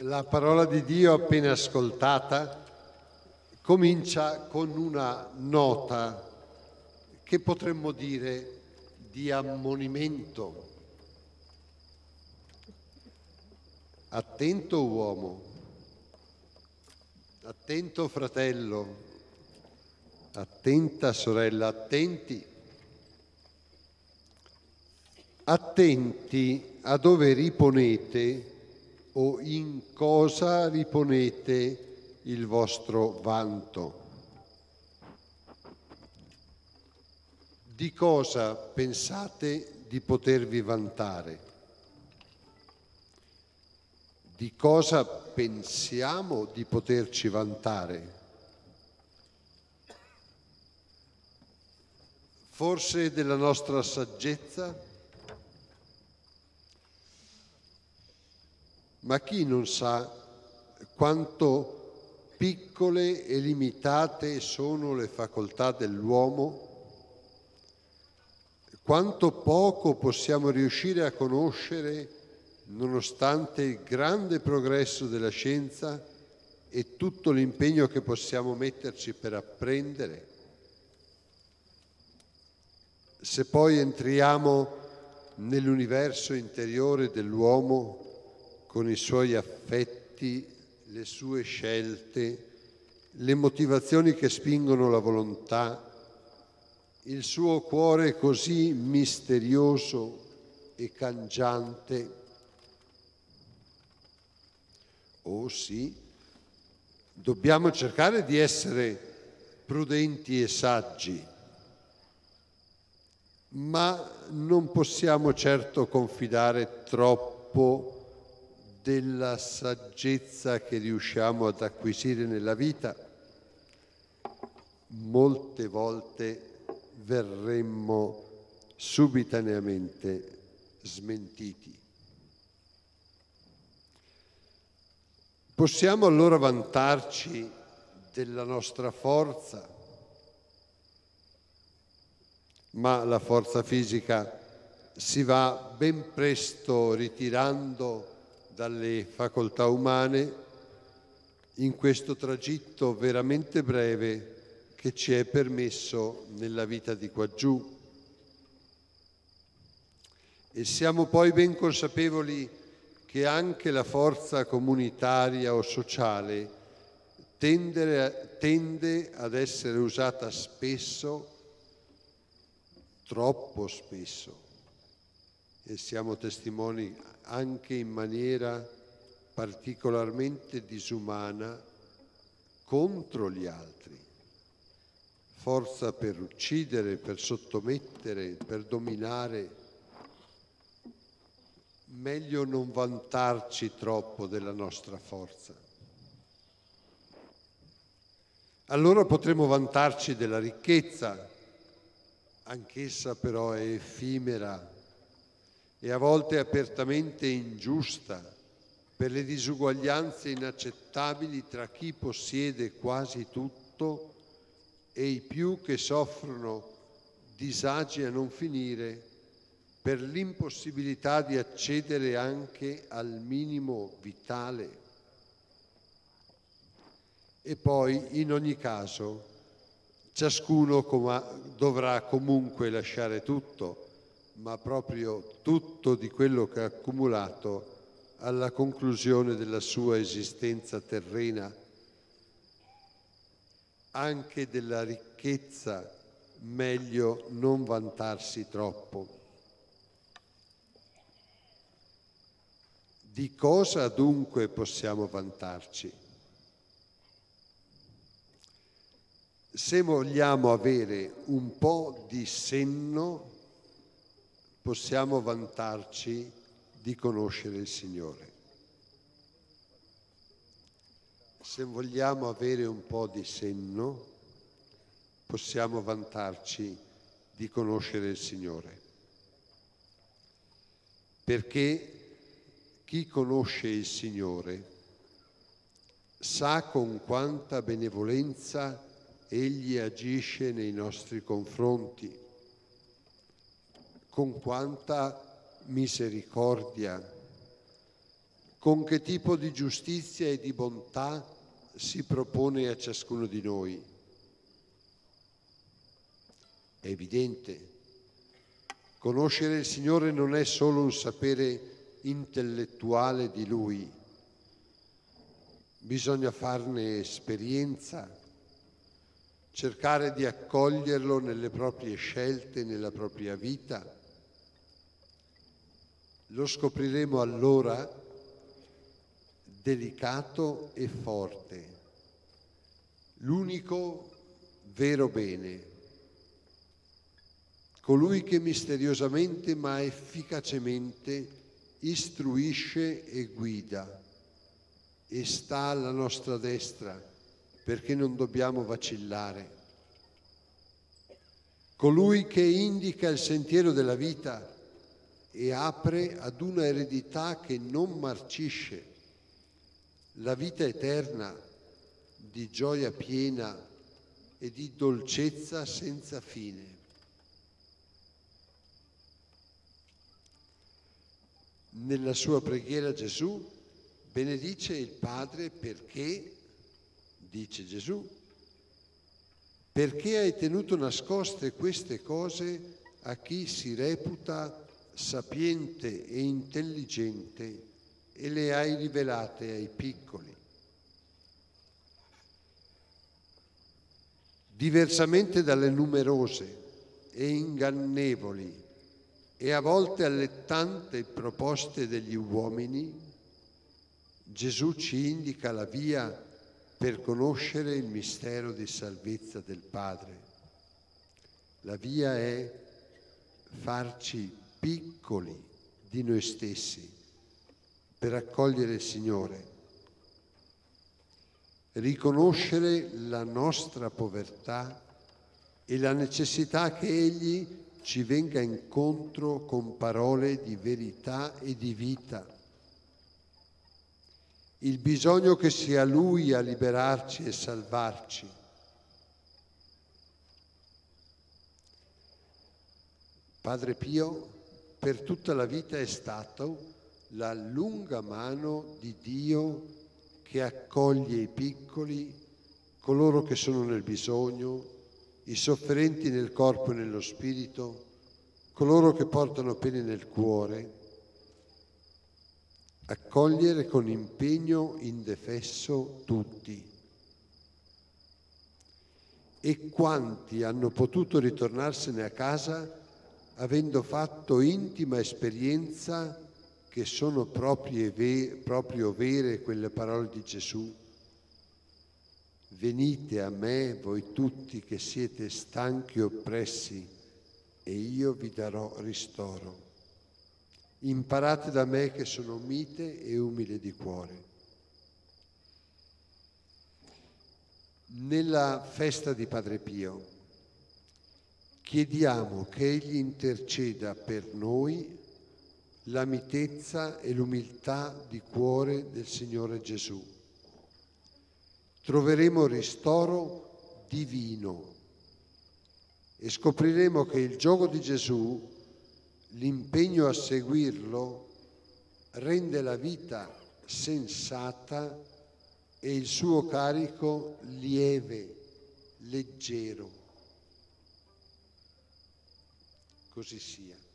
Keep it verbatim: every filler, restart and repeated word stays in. La parola di Dio appena ascoltata comincia con una nota che potremmo dire di ammonimento. Attento uomo, attento fratello, attenta sorella, attenti, attenti a dove riponete o in cosa riponete il vostro vanto. Di cosa pensate di potervi vantare? Di cosa pensiamo di poterci vantare? Forse della nostra saggezza? Ma chi non sa quanto piccole e limitate sono le facoltà dell'uomo? Quanto poco possiamo riuscire a conoscere nonostante il grande progresso della scienza e tutto l'impegno che possiamo metterci per apprendere? Se poi entriamo nell'universo interiore dell'uomo, con i suoi affetti, le sue scelte, le motivazioni che spingono la volontà, il suo cuore così misterioso e cangiante. Oh sì, dobbiamo cercare di essere prudenti e saggi, ma non possiamo certo confidare troppo della saggezza che riusciamo ad acquisire nella vita. Molte volte verremmo subitaneamente smentiti. Possiamo allora vantarci della nostra forza, ma la forza fisica si va ben presto ritirando dalle facoltà umane in questo tragitto veramente breve che ci è permesso nella vita di quaggiù. E siamo poi ben consapevoli che anche la forza comunitaria o sociale tende, tende ad essere usata spesso, troppo spesso, e siamo testimoni anche in maniera particolarmente disumana contro gli altri. Forza per uccidere, per sottomettere, per dominare. Meglio non vantarci troppo della nostra forza. Allora potremo vantarci della ricchezza, anch'essa però è effimera e a volte apertamente ingiusta per le disuguaglianze inaccettabili tra chi possiede quasi tutto e i più che soffrono disagi a non finire per l'impossibilità di accedere anche al minimo vitale. E poi, in ogni caso, ciascuno com- dovrà comunque lasciare tutto, ma proprio tutto di quello che ha accumulato alla conclusione della sua esistenza terrena, anche della ricchezza, meglio non vantarsi troppo. Di cosa dunque possiamo vantarci? Se vogliamo avere un po' di senno, possiamo vantarci di conoscere il Signore. Se vogliamo avere un po' di senno, possiamo vantarci di conoscere il Signore. Perché chi conosce il Signore sa con quanta benevolenza Egli agisce nei nostri confronti, con quanta misericordia, con che tipo di giustizia e di bontà si propone a ciascuno di noi. È evidente, conoscere il Signore non è solo un sapere intellettuale di Lui, bisogna farne esperienza, cercare di accoglierlo nelle proprie scelte, nella propria vita. Lo scopriremo allora delicato e forte, l'unico vero bene, colui che misteriosamente ma efficacemente istruisce e guida e sta alla nostra destra perché non dobbiamo vacillare, colui che indica il sentiero della vita e apre ad una eredità che non marcisce, la vita eterna di gioia piena e di dolcezza senza fine. Nella sua preghiera Gesù benedice il Padre perché, dice Gesù, perché hai tenuto nascoste queste cose a chi si reputa sapiente e intelligente e le hai rivelate ai piccoli. Diversamente dalle numerose e ingannevoli e a volte allettante proposte degli uomini, Gesù ci indica la via per conoscere il mistero di salvezza del Padre. La via è farci piccoli di noi stessi, per accogliere il Signore, riconoscere la nostra povertà e la necessità che Egli ci venga incontro con parole di verità e di vita, il bisogno che sia Lui a liberarci e salvarci. Padre Pio per tutta la vita è stato la lunga mano di Dio che accoglie i piccoli, coloro che sono nel bisogno, i sofferenti nel corpo e nello spirito, coloro che portano pene nel cuore. Accogliere con impegno indefesso tutti. E quanti hanno potuto ritornarsene a casa avendo fatto intima esperienza che sono proprie, ve, proprio vere quelle parole di Gesù. Venite a me voi tutti che siete stanchi e oppressi e io vi darò ristoro. Imparate da me che sono mite e umile di cuore. Nella festa di Padre Pio chiediamo che Egli interceda per noi la mitezza e l'umiltà di cuore del Signore Gesù. Troveremo ristoro divino e scopriremo che il giogo di Gesù, l'impegno a seguirlo, rende la vita sensata e il suo carico lieve, leggero. Così sia.